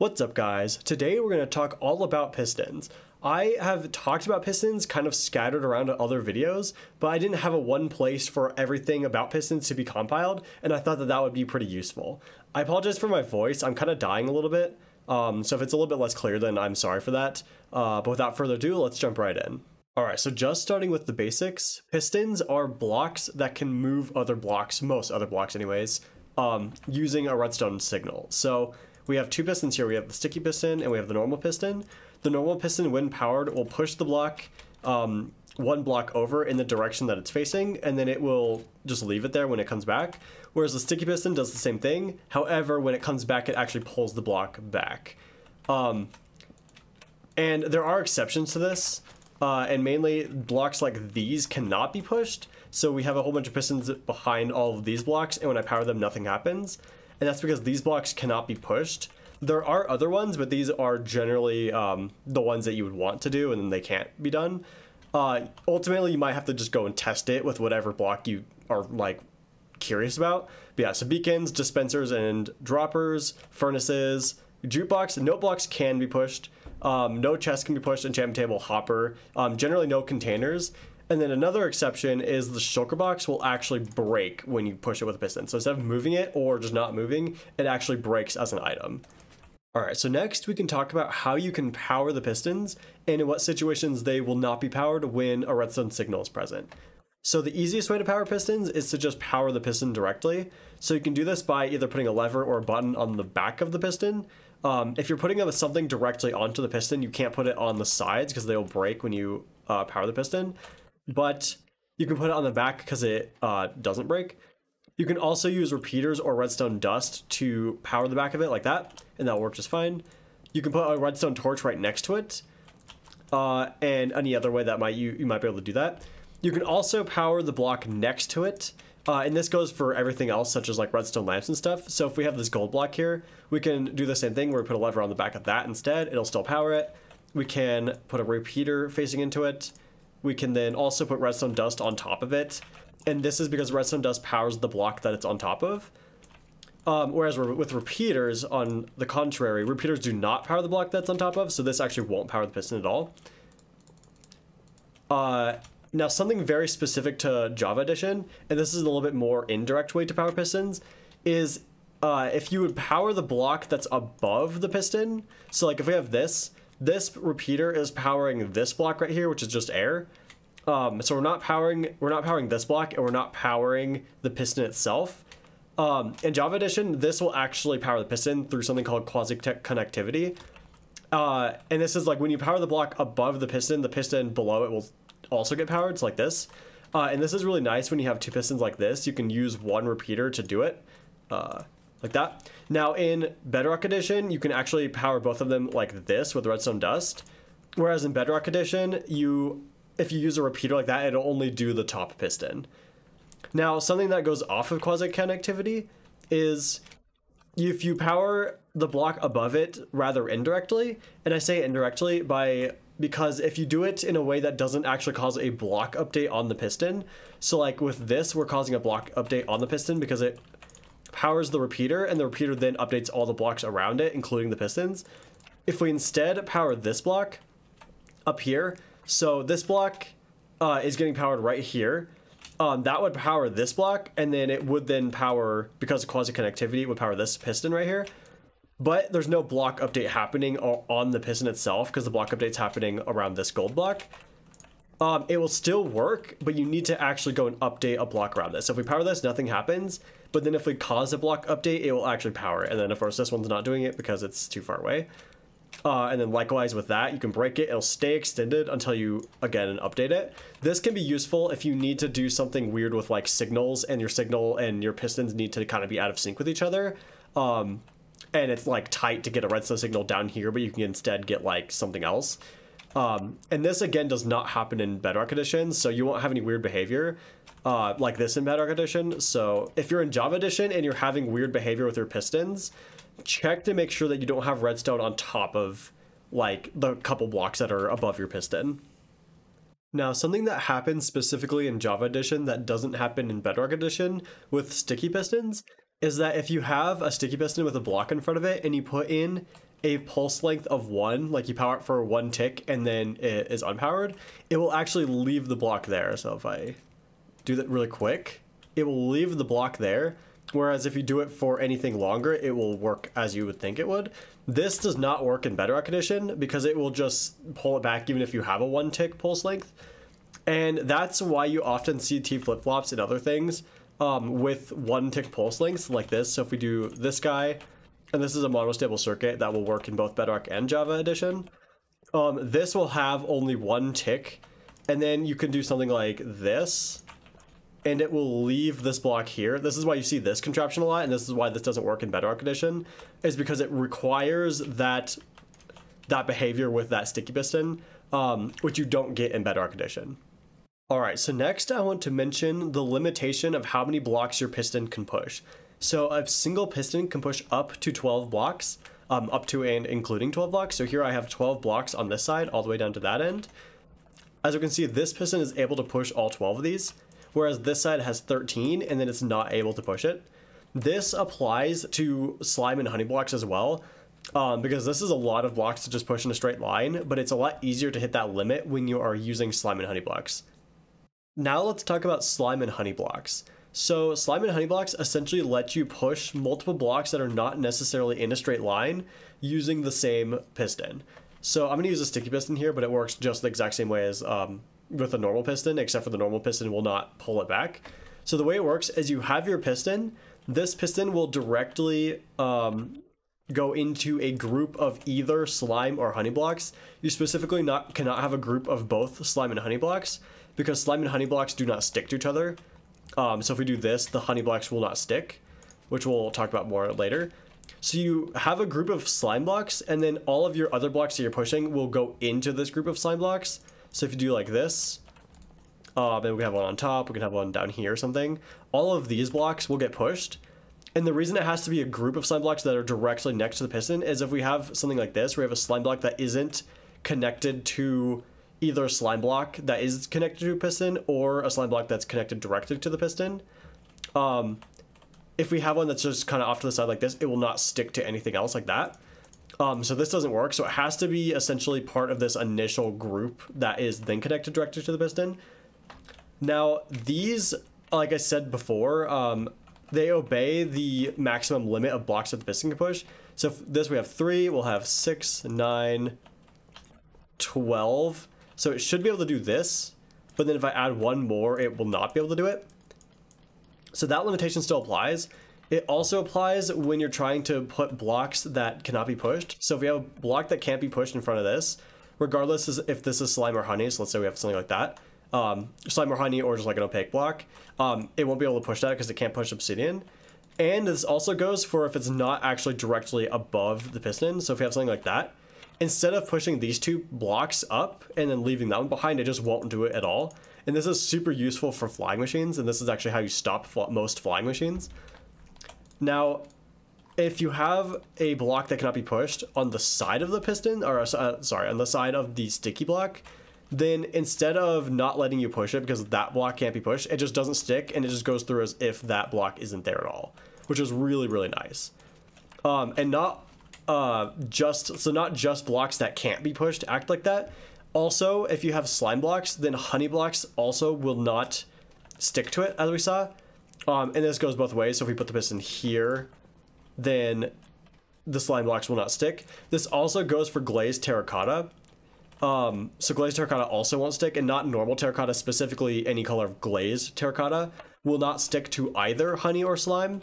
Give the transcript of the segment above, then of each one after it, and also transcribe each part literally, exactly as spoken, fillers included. What's up guys? Today we're going to talk all about Pistons. I have talked about Pistons kind of scattered around other videos, but I didn't have a one place for everything about Pistons to be compiled, and I thought that that would be pretty useful. I apologize for my voice, I'm kind of dying a little bit, um, so if it's a little bit less clear then I'm sorry for that, uh, but without further ado, let's jump right in. Alright, so just starting with the basics, Pistons are blocks that can move other blocks, most other blocks anyways, um, using a redstone signal. So we have two pistons here. We have the sticky piston and we have the normal piston. The normal piston, when powered, will push the block um, one block over in the direction that it's facing, and then it will just leave it there when it comes back. Whereas the sticky piston does the same thing. However, when it comes back, it actually pulls the block back. Um, and there are exceptions to this, uh, and mainly blocks like these cannot be pushed. So we have a whole bunch of pistons behind all of these blocks, and when I power them, nothing happens. And that's because these blocks cannot be pushed. There are other ones, but these are generally um, the ones that you would want to do, and then they can't be done. Uh, ultimately, you might have to just go and test it with whatever block you are like curious about. But yeah, so beacons, dispensers and droppers, furnaces, jukebox, note blocks can be pushed. Um, no chest can be pushed, enchantment table, hopper, um, generally no containers. And then another exception is the shulker box will actually break when you push it with a piston. So instead of moving it or just not moving, it actually breaks as an item. All right, so next we can talk about how you can power the pistons and in what situations they will not be powered when a redstone signal is present. So the easiest way to power pistons is to just power the piston directly. So you can do this by either putting a lever or a button on the back of the piston. Um, if you're putting something directly onto the piston, you can't put it on the sides because they will break when you uh, power the piston. But you can put it on the back because it uh, doesn't break. You can also use repeaters or redstone dust to power the back of it like that, and that'll work just fine. You can put a redstone torch right next to it, uh, and any other way that might you, you might be able to do that. You can also power the block next to it, uh, and this goes for everything else such as like redstone lamps and stuff. So if we have this gold block here, we can do the same thing where we put a lever on the back of that instead. It'll still power it. We can put a repeater facing into it. We can then also put redstone dust on top of it. And this is because redstone dust powers the block that it's on top of. Um, whereas with repeaters, on the contrary, repeaters do not power the block that's on top of, so this actually won't power the piston at all. Uh, now something very specific to Java Edition, and this is a little bit more indirect way to power pistons, is uh, if you would power the block that's above the piston. So like if we have this, This repeater is powering this block right here, which is just air. Um, so we're not powering we're not powering this block, and we're not powering the piston itself. Um, in Java Edition, this will actually power the piston through something called quasi-connectivity. Uh, and this is like when you power the block above the piston, the piston below it will also get powered. It's like this. Uh, and this is really nice when you have two pistons like this. You can use one repeater to do it. Uh, Like that. Now in Bedrock Edition, you can actually power both of them like this with redstone dust. Whereas in Bedrock Edition, you, if you use a repeater like that, it'll only do the top piston. Now something that goes off of quasi-connectivity is if you power the block above it rather indirectly, and I say indirectly by because if you do it in a way that doesn't actually cause a block update on the piston. So like with this, we're causing a block update on the piston because it powers the repeater, and the repeater then updates all the blocks around it, including the pistons. If we instead power this block up here, so this block uh, is getting powered right here, um, that would power this block, and then it would then power, because of quasi-connectivity, it would power this piston right here. But there's no block update happening on the piston itself, because the block update's happening around this gold block. Um, it will still work, but you need to actually go and update a block around this. So if we power this, nothing happens. But then if we cause a block update, it will actually power it. And then of course this one's not doing it because it's too far away. Uh, and then likewise with that, you can break it. It'll stay extended until you, again, update it. This can be useful if you need to do something weird with like signals, and your signal and your pistons need to kind of be out of sync with each other. Um, and it's like tight to get a redstone signal down here, but you can instead get like something else. Um, and this again does not happen in Bedrock Edition, so you won't have any weird behavior uh, like this in Bedrock Edition. So if you're in Java Edition and you're having weird behavior with your pistons, check to make sure that you don't have redstone on top of like the couple blocks that are above your piston. Now something that happens specifically in Java Edition that doesn't happen in Bedrock Edition with sticky pistons is that if you have a sticky piston with a block in front of it and you put in a pulse length of one, like you power it for one tick and then it is unpowered, it will actually leave the block there. So if I do that really quick, it will leave the block there. Whereas if you do it for anything longer, it will work as you would think it would. This does not work in Bedrock Edition because it will just pull it back even if you have a one tick pulse length. And that's why you often see T flip-flops and other things um, with one tick pulse lengths like this. So if we do this guy, and this is a monostable circuit that will work in both Bedrock and Java Edition. Um, this will have only one tick, and then you can do something like this, and it will leave this block here. This is why you see this contraption a lot, and this is why this doesn't work in Bedrock Edition, is because it requires that that behavior with that sticky piston, um, which you don't get in Bedrock Edition. All right, so next I want to mention the limitation of how many blocks your piston can push. So a single piston can push up to twelve blocks, um, up to and including twelve blocks. So here I have twelve blocks on this side all the way down to that end. As you can see, this piston is able to push all twelve of these, whereas this side has thirteen and then it's not able to push it. This applies to slime and honey blocks as well, um, because this is a lot of blocks to just push in a straight line, but it's a lot easier to hit that limit when you are using slime and honey blocks. Now let's talk about slime and honey blocks. So slime and honey blocks essentially let you push multiple blocks that are not necessarily in a straight line using the same piston. So I'm going to use a sticky piston here, but it works just the exact same way as um, with a normal piston, except for the normal piston will not pull it back. So the way it works is you have your piston. This piston will directly um, go into a group of either slime or honey blocks. You specifically not cannot have a group of both slime and honey blocks, because slime and honey blocks do not stick to each other. Um, so if we do this, the honey blocks will not stick, which we'll talk about more later. So you have a group of slime blocks, and then all of your other blocks that you're pushing will go into this group of slime blocks. So if you do like this, um, and we have one on top, we can have one down here or something, all of these blocks will get pushed. And the reason it has to be a group of slime blocks that are directly next to the piston is if we have something like this, where we have a slime block that isn't connected to either a slime block that is connected to a piston or a slime block that's connected directly to the piston. Um, if we have one that's just kind of off to the side like this, it will not stick to anything else like that. Um, so this doesn't work. So it has to be essentially part of this initial group that is then connected directly to the piston. Now these, like I said before, um, they obey the maximum limit of blocks that the piston can push. So if this we have three, we'll have six, nine, twelve. So it should be able to do this, but then if I add one more, it will not be able to do it. So that limitation still applies. It also applies when you're trying to put blocks that cannot be pushed. So if we have a block that can't be pushed in front of this, regardless if this is slime or honey, so let's say we have something like that, um, slime or honey or just like an opaque block, um, it won't be able to push that because it can't push obsidian. And this also goes for if it's not actually directly above the piston. So if we have something like that, instead of pushing these two blocks up and then leaving that one behind, it just won't do it at all. And this is super useful for flying machines, and this is actually how you stop fl- most flying machines. Now, if you have a block that cannot be pushed on the side of the piston, or uh, sorry, on the side of the sticky block, then instead of not letting you push it because that block can't be pushed, it just doesn't stick and it just goes through as if that block isn't there at all, which is really, really nice. Um, and not... Uh, just so not just blocks that can't be pushed act like that. Also, if you have slime blocks, then honey blocks also will not stick to it, as we saw. Um, and this goes both ways. So if we put the piston here, then the slime blocks will not stick. This also goes for glazed terracotta. Um, so glazed terracotta also won't stick, and not normal terracotta, specifically any color of glazed terracotta will not stick to either honey or slime.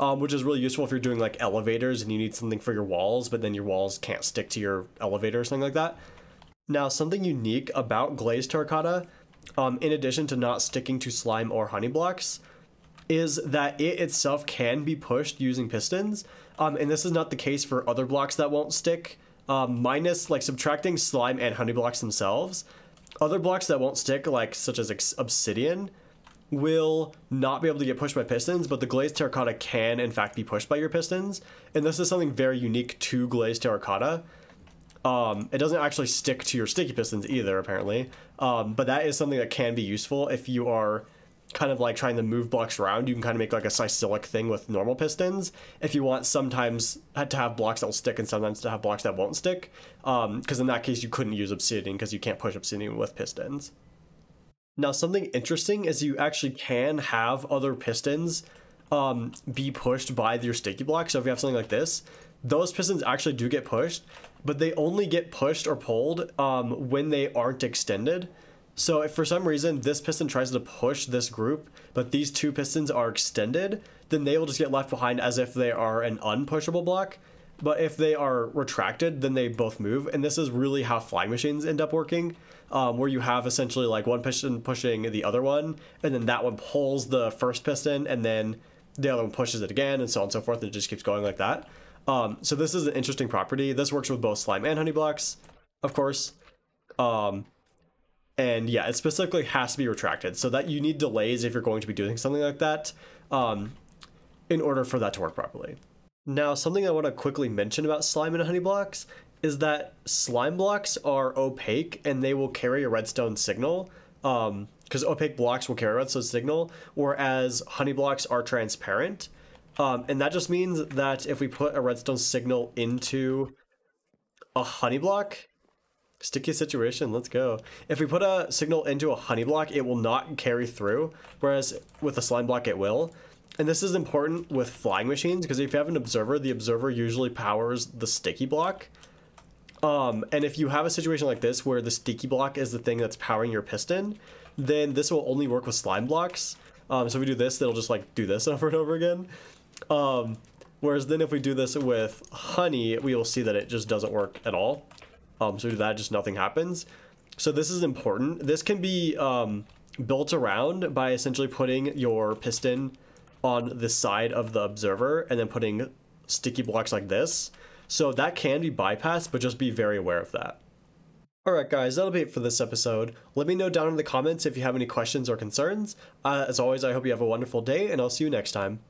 Um, which is really useful if you're doing like elevators and you need something for your walls, but then your walls can't stick to your elevator or something like that. Now, something unique about glazed terracotta, um, in addition to not sticking to slime or honey blocks, is that it itself can be pushed using pistons. Um, and this is not the case for other blocks that won't stick, um, minus like subtracting slime and honey blocks themselves. Other blocks that won't stick, like such as obsidian, will not be able to get pushed by pistons, but the glazed terracotta can in fact be pushed by your pistons, and this is something very unique to glazed terracotta. Um, it doesn't actually stick to your sticky pistons either, apparently, um, but that is something that can be useful if you are kind of like trying to move blocks around, you can kind of make like a cyclic thing with normal pistons if you want sometimes to have blocks that will stick and sometimes to have blocks that won't stick, um because in that case you couldn't use obsidian because you can't push obsidian with pistons. Now something interesting is you actually can have other pistons um be pushed by your sticky block. So if you have something like this, those pistons actually do get pushed, but they only get pushed or pulled um when they aren't extended. So if for some reason this piston tries to push this group, but these two pistons are extended, then they will just get left behind as if they are an unpushable block. But if they are retracted, then they both move. And this is really how flying machines end up working, um, where you have essentially like one piston pushing the other one, and then that one pulls the first piston, and then the other one pushes it again, and so on and so forth. And it just keeps going like that. Um, so this is an interesting property. This works with both slime and honey blocks, of course. Um... And yeah, it specifically has to be retracted, so that you need delays if you're going to be doing something like that um, in order for that to work properly. Now, something I want to quickly mention about slime and honey blocks is that slime blocks are opaque and they will carry a redstone signal, because um, opaque blocks will carry a redstone signal, whereas honey blocks are transparent. Um, and that just means that if we put a redstone signal into a honey block, sticky situation, let's go. If we put a signal into a honey block, it will not carry through, whereas with a slime block, it will. And this is important with flying machines, because if you have an observer, the observer usually powers the sticky block. Um, and if you have a situation like this, where the sticky block is the thing that's powering your piston, then this will only work with slime blocks. Um, so if we do this, it'll just like do this over and over again. Um, whereas then if we do this with honey, we will see that it just doesn't work at all. Um, so that just nothing happens. So this is important. This can be um, built around by essentially putting your piston on the side of the observer and then putting sticky blocks like this. So that can be bypassed, but just be very aware of that. Alright guys, that'll be it for this episode. Let me know down in the comments if you have any questions or concerns. Uh, as always, I hope you have a wonderful day, and I'll see you next time.